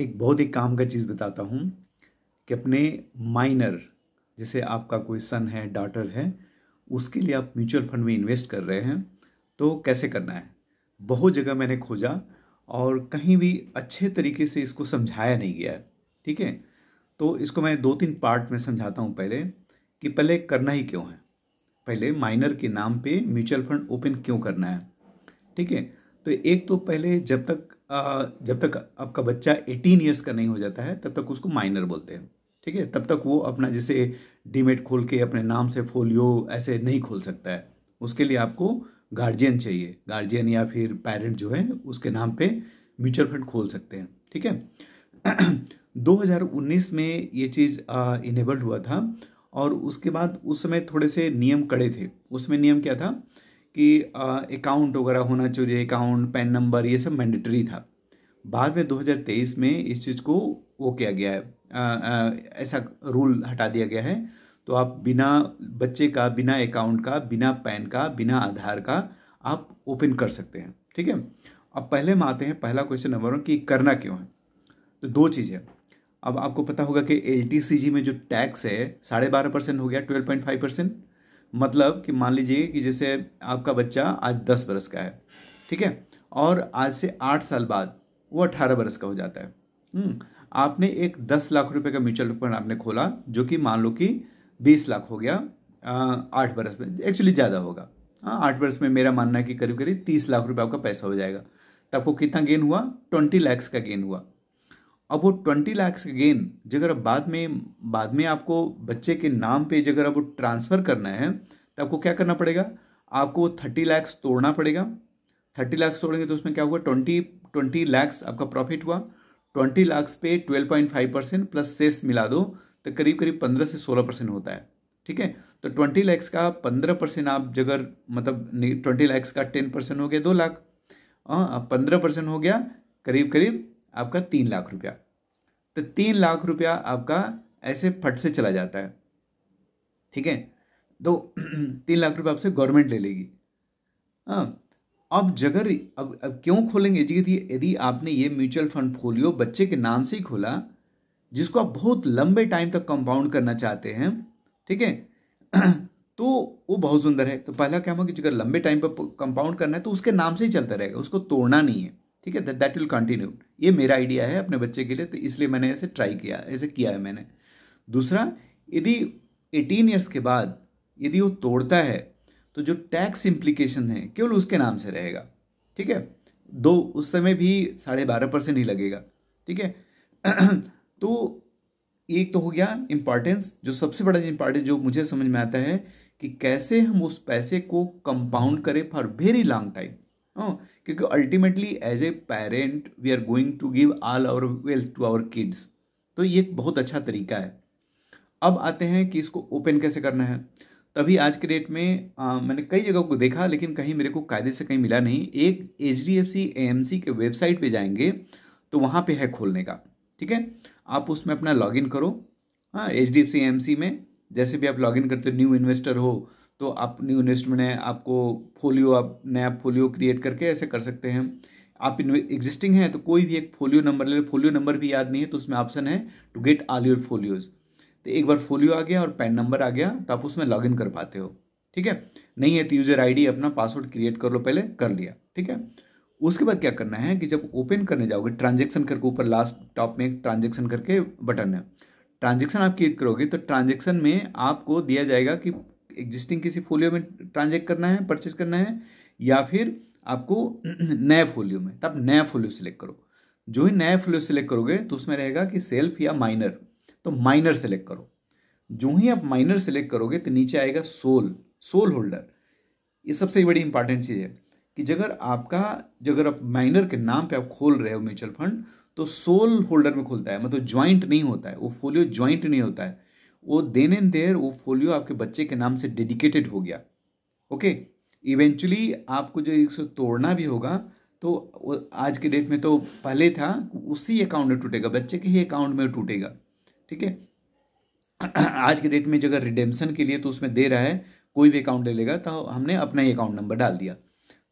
एक बहुत ही काम का चीज़ बताता हूँ कि अपने माइनर, जैसे आपका कोई सन है, डॉटर है, उसके लिए आप म्यूचुअल फंड में इन्वेस्ट कर रहे हैं तो कैसे करना है। बहुत जगह मैंने खोजा और कहीं भी अच्छे तरीके से इसको समझाया नहीं गया है, ठीक है। तो इसको मैं 2-3 पार्ट में समझाता हूँ पहले कि पहले करना ही क्यों है, पहले माइनर के नाम पे म्यूचुअल फंड ओपन क्यों करना है, ठीक है। तो एक तो पहले जब तक आपका बच्चा 18 ईयर्स का नहीं हो जाता है तब तक उसको माइनर बोलते हैं, ठीक है। तब तक वो अपना जैसे डीमेट खोल के अपने नाम से फोलियो ऐसे नहीं खोल सकता है, उसके लिए आपको गार्जियन चाहिए, गार्जियन या फिर पेरेंट जो है उसके नाम पे म्यूचुअल फंड खोल सकते हैं, ठीक है। 2019 में ये चीज़ इनेबल्ड हुआ था और उसके बाद उस समय थोड़े से नियम कड़े थे। उसमें नियम क्या था कि अकाउंट वगैरह होना चाहिए, अकाउंट, पैन नंबर, ये सब मैंडेटरी था। बाद में 2023 में इस चीज़ को वो किया गया है, ऐसा रूल हटा दिया गया है। तो आप बिना बच्चे का, बिना अकाउंट का, बिना पैन का, बिना आधार का आप ओपन कर सकते हैं, ठीक है। अब पहले में आते हैं, पहला क्वेश्चन नंबर 1 कि करना क्यों है। तो 2 चीज़ें। अब आपको पता होगा कि LTCG में जो टैक्स है 12.5% हो गया, 12.5%। मतलब कि मान लीजिए कि जैसे आपका बच्चा आज 10 बरस का है, ठीक है, और आज से 8 साल बाद वो 18 बरस का हो जाता है। आपने एक 10 लाख रुपये का म्यूचुअल फंड आपने खोला, जो कि मान लो कि 20 लाख हो गया 8 बरस में, एक्चुअली ज़्यादा होगा, हाँ 8 बरस में मेरा मानना है कि करीब करीब 30 लाख रुपये आपका पैसा हो जाएगा। तो आपको कितना गेन हुआ? 20 लाख का गेन हुआ। अब वो 20 लाख का गेन जगह बाद में आपको बच्चे के नाम पे जगह आपको ट्रांसफ़र करना है तो आपको क्या करना पड़ेगा? आपको 30 लाख तोड़ना पड़ेगा। 30 लाख तोड़ेंगे तो उसमें क्या होगा? 20 लाख आपका प्रॉफिट हुआ। 20 लाख पे 12.5% प्लस सेस मिला दो तो करीब करीब 15 से 16% होता है, ठीक है। तो 20 लाख का 15% आप जगह, मतलब 20 लाख का 10% हो गया 2 लाख, 15% हो गया करीब करीब आपका 3 लाख रुपया। तो 3 लाख रुपया आपका ऐसे फट से चला जाता है, ठीक है। तो 3 लाख रुपया आपसे गवर्नमेंट ले लेगी। हाँ, अब जगह अब क्यों खोलेंगे जी? यदि आपने ये म्यूचुअल फंड फोलियो बच्चे के नाम से ही खोला, जिसको आप बहुत लंबे टाइम तक कंपाउंड करना चाहते हैं, ठीक है, तो वो बहुत सुंदर है। तो पहला क्या होगा कि जगह लंबे टाइम पर कंपाउंड करना है तो उसके नाम से ही चलता रहेगा, उसको तोड़ना नहीं है, ठीक है। That will continue. ये मेरा आइडिया है अपने बच्चे के लिए, तो इसलिए मैंने ऐसे ट्राई किया, ऐसे किया है मैंने। दूसरा, यदि 18 ईयर्स के बाद यदि वो तोड़ता है तो जो टैक्स इम्प्लीकेशन है केवल उसके नाम से रहेगा, ठीक है। उस समय भी 12.5% ही लगेगा, ठीक है। तो एक तो हो गया इम्पॉर्टेंस। जो सबसे बड़ा इम्पॉर्टेंस जो मुझे समझ में आता है कि कैसे हम उस पैसे को कंपाउंड करें फॉर वेरी लॉन्ग टाइम, क्योंकि ultimately as a parent we are going to give all our wealth to our kids. तो ये एक बहुत अच्छा तरीका है। अब आते हैं कि इसको ओपन कैसे करना है। तभी आज के डेट में मैंने कई जगह को देखा, लेकिन कहीं मेरे को कायदे से कहीं मिला नहीं। एक HDFC AMC के वेबसाइट पे जाएंगे तो वहाँ पे है खोलने का, ठीक है। आप उसमें अपना लॉगिन करो, हाँ, HDFC AMC में। जैसे भी आप लॉगिन करते हो, न्यू इन्वेस्टर हो तो आप न्यू इन्वेस्टमेंट है, आपको फोलियो, आप नया फोलियो क्रिएट करके ऐसे कर सकते हैं। आप एग्जिस्टिंग हैं तो कोई भी एक फोलियो नंबर ले, फोलियो नंबर भी याद नहीं है तो उसमें ऑप्शन है to get all your folios. तो एक बार फोलियो आ गया और पैन नंबर आ गया तो आप उसमें लॉगिन कर पाते हो, ठीक है। नहीं है तो यूज़र ID अपना पासवर्ड क्रिएट कर लो, पहले कर लिया, ठीक है। उसके बाद क्या करना है कि जब ओपन करने जाओगे, ट्रांजेक्शन करके ऊपर लास्ट टॉप में एक ट्रांजेक्शन करके बटन है, ट्रांजेक्शन आप क्लिक करोगे तो ट्रांजेक्शन में आपको दिया जाएगा कि एग्जिस्टिंग किसी फोलियो में ट्रांजेक्ट करना है, परचेज करना है, या फिर आपको नए फोलियो में। तब नया फोलियो सिलेक्ट करो। जो ही नया फोलियो सिलेक्ट करोगे तो उसमें रहेगा कि सेल्फ या माइनर, तो माइनर सेलेक्ट करो। जो ही आप माइनर सेलेक्ट करोगे तो नीचे आएगा सोल होल्डर। ये सबसे बड़ी इंपॉर्टेंट चीज़ है कि जगह आपका, जगह आप माइनर के नाम पे आप खोल रहे हो म्यूचुअल फंड तो सोल होल्डर में खुलता है, मतलब ज्वाइंट नहीं होता है वो फोलियो, ज्वाइंट नहीं होता है वो। देन एंड देयर वो फोलियो आपके बच्चे के नाम से डेडिकेटेड हो गया, ओके। इवेंचुअली आपको जो इसको तोड़ना भी होगा तो आज के डेट में तो पहले था उसी अकाउंट में टूटेगा, बच्चे के ही अकाउंट में टूटेगा, ठीक है। आज के डेट में जगह रिडेम्पशन के लिए तो उसमें दे रहा है, कोई भी अकाउंट ले लेगा तो हमने अपना ही अकाउंट नंबर डाल दिया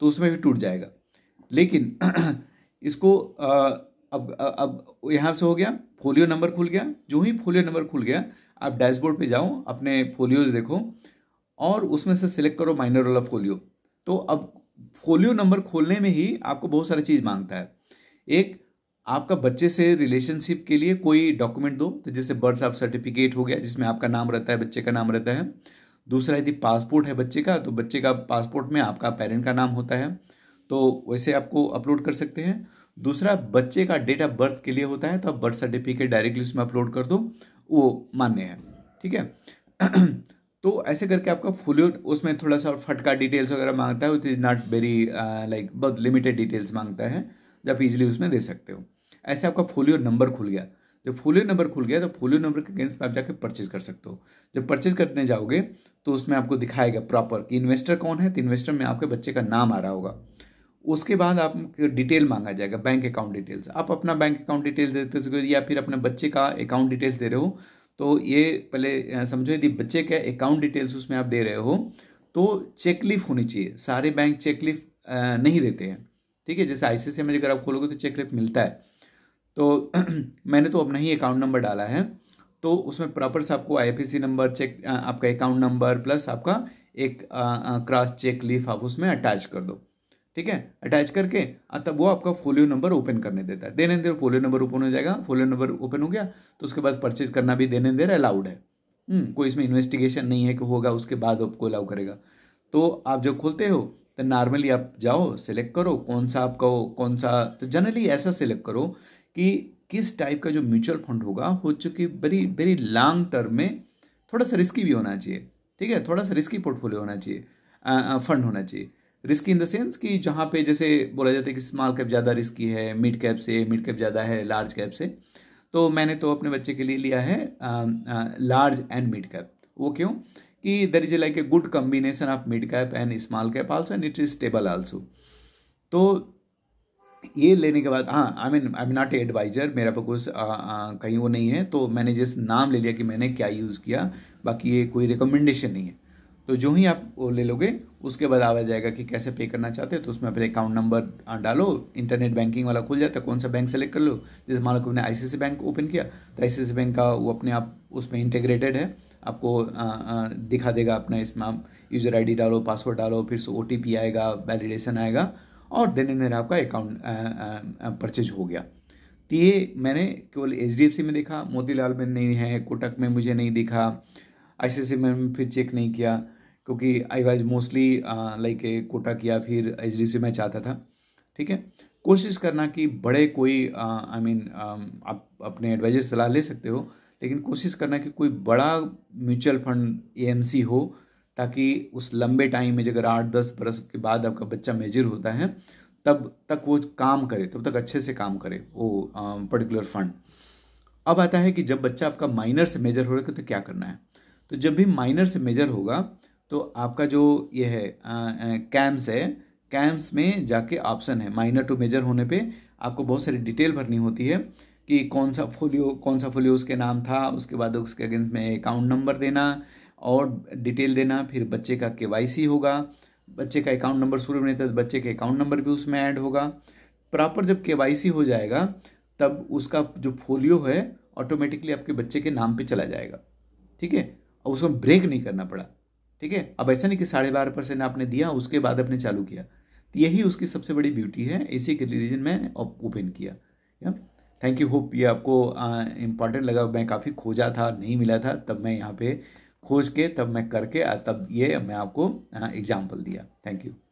तो उसमें भी टूट जाएगा। लेकिन इसको अब यहाँ से हो गया, फोलियो नंबर खुल गया। जो ही फोलियो नंबर खुल गया, आप डैशबोर्ड पे जाओ, अपने फोलियोज देखो और उसमें से सिलेक्ट करो माइनर वाला फोलियो। तो अब फोलियो नंबर खोलने में ही आपको बहुत सारी चीज़ मांगता है। एक, आपका बच्चे से रिलेशनशिप के लिए कोई डॉक्यूमेंट दो, तो जैसे बर्थ सर्टिफिकेट हो गया जिसमें आपका नाम रहता है, बच्चे का नाम रहता है। दूसरा, यदि पासपोर्ट है बच्चे का, तो बच्चे का पासपोर्ट में आपका पेरेंट का नाम होता है, तो वैसे आपको अपलोड कर सकते हैं। दूसरा, बच्चे का डेट ऑफ बर्थ के लिए होता है, तो आप बर्थ सर्टिफिकेट डायरेक्टली उसमें अपलोड कर दो, वो मान्य है, ठीक है। तो ऐसे करके आपका फोलियो, उसमें थोड़ा सा फटका डिटेल्स वगैरह मांगता है, it is not very like बहुत लिमिटेड डिटेल्स मांगता है, आप इजीली उसमें दे सकते हो। ऐसे आपका फोलियो नंबर खुल गया। जब फोलियो नंबर खुल गया तो फोलियो नंबर के अगेंस्ट आप जाकर परचेज कर सकते हो। जब परचेज करने जाओगे तो उसमें आपको दिखाएगा प्रॉपर कि इन्वेस्टर कौन है, तो इन्वेस्टर में आपके बच्चे का नाम आ रहा होगा। उसके बाद आपको डिटेल मांगा जाएगा, बैंक अकाउंट डिटेल्स। आप अपना बैंक अकाउंट डिटेल्स देते हो या फिर अपने बच्चे का अकाउंट डिटेल्स दे रहे हो, तो ये पहले समझो, यदि बच्चे का अकाउंट डिटेल्स उसमें आप दे रहे हो तो चेकलिफ होनी चाहिए। सारे बैंक चेकलिफ नहीं देते हैं, ठीक है। जैसे आईसीआईसीआई में अगर आप खोलोगे तो चेकलिफ मिलता है, तो मैंने तो अपना ही अकाउंट नंबर डाला है, तो उसमें प्रॉपर से आपको आईएफएससी नंबर, चेक आपका अकाउंट नंबर प्लस आपका एक क्रॉस चेक लीफ आप उसमें अटैच कर दो, ठीक है। अटैच करके तब वो आपका फोलियो नंबर ओपन करने देता है। देने देर फोलियो नंबर ओपन हो जाएगा। फोलियो नंबर ओपन हो गया तो उसके बाद परचेज करना भी देने देर अलाउड है। कोई इसमें इन्वेस्टिगेशन नहीं है कि होगा उसके बाद आपको अलाउ करेगा। तो आप जब खोलते हो तो नॉर्मली आप जाओ, सिलेक्ट करो कौन सा आपका हो, कौन सा, तो जनरली ऐसा सिलेक्ट करो कि किस टाइप का जो म्यूचुअल फंड होगा हो, चूँकि वेरी वेरी लॉन्ग टर्म में थोड़ा सा रिस्की भी होना चाहिए, ठीक है। थोड़ा सा रिस्की पोर्टफोलियो होना चाहिए, फंड होना चाहिए। रिस्की इन द सेंस कि जहाँ पे जैसे बोला जाता है कि स्मॉल कैप ज़्यादा रिस्की है, मिड कैप ज़्यादा है लार्ज कैप से। तो मैंने तो अपने बच्चे के लिए लिया है लार्ज एंड मिड कैप। वो क्यों कि there is like a good combination of mid cap and small cap also and it is stable also. तो ये लेने के बाद, हाँ, I am not a advisor, मेरा कुछ कहीं वो नहीं है, तो मैंने जिस नाम ले लिया कि मैंने क्या यूज़ किया, बाकी ये कोई रिकमेंडेशन नहीं है। तो जो ही आप वो ले लोगे उसके बाद आ जाएगा कि कैसे पे करना चाहते हो, तो उसमें अपने अकाउंट नंबर डालो, इंटरनेट बैंकिंग वाला खुल जाता है, कौन सा बैंक सेलेक्ट कर लो। जैसे मान लो कि मैंने आईसीआईसीआई बैंक ओपन किया तो आईसीआईसीआई बैंक का वो अपने आप उसमें इंटीग्रेटेड है, आपको दिखा देगा अपना, इसमें आप यूज़र आईडी डालो, पासवर्ड डालो, फिर से ओटीपी आएगा, वैलिडेशन आएगा और देन इन देयर आपका अकाउंट परचेज हो गया। तो ये मैंने केवल एचडीएफसी में देखा, मोतीलाल में नहीं है, कोटक में मुझे नहीं दिखा, आईसीआईसीआई में फिर चेक नहीं किया क्योंकि I was mostly like a Kotak या फिर एचडीएफसी में चाहता था, ठीक है। कोशिश करना कि बड़े कोई आप अपने एडवाइजर सलाह ले सकते हो, लेकिन कोशिश करना कि कोई बड़ा म्यूचुअल फंड एएमसी हो, ताकि उस लंबे टाइम में, अगर 8-10 बरस के बाद आपका बच्चा मेजर होता है तब तक वो काम करे, तब तक अच्छे से काम करे वो पर्टिकुलर फंड। अब आता है कि जब बच्चा आपका माइनर से मेजर हो रहा है तो क्या करना है। तो जब भी माइनर से मेजर होगा तो आपका जो ये है कैम्स है, कैम्स में जाके ऑप्शन है माइनर टू मेजर होने पे आपको बहुत सारी डिटेल भरनी होती है कि कौन सा फोलियो उसके नाम था, उसके बाद उसके अगेंस्ट में अकाउंट नंबर देना और डिटेल देना, फिर बच्चे का केवाईसी होगा, बच्चे का अकाउंट नंबर शुरू में नहीं था तो बच्चे के अकाउंट नंबर भी उसमें ऐड होगा। प्रॉपर जब केवाईसी हो जाएगा तब उसका जो फोलियो है ऑटोमेटिकली आपके बच्चे के नाम पे चला जाएगा, ठीक है। और उसमें ब्रेक नहीं करना पड़ा, ठीक है। अब ऐसा नहीं कि 12.5% आपने दिया उसके बाद आपने चालू किया, तो यही उसकी सबसे बड़ी ब्यूटी है, इसी के रीजन मैंने ओपन किया। थैंक यू, होप ये आपको इम्पॉर्टेंट लगा। मैं काफ़ी खोजा था, नहीं मिला था, तब मैं यहाँ पे खोज के, तब मैं करके, तब ये मैं आपको एग्जाम्पल दिया। Thank you.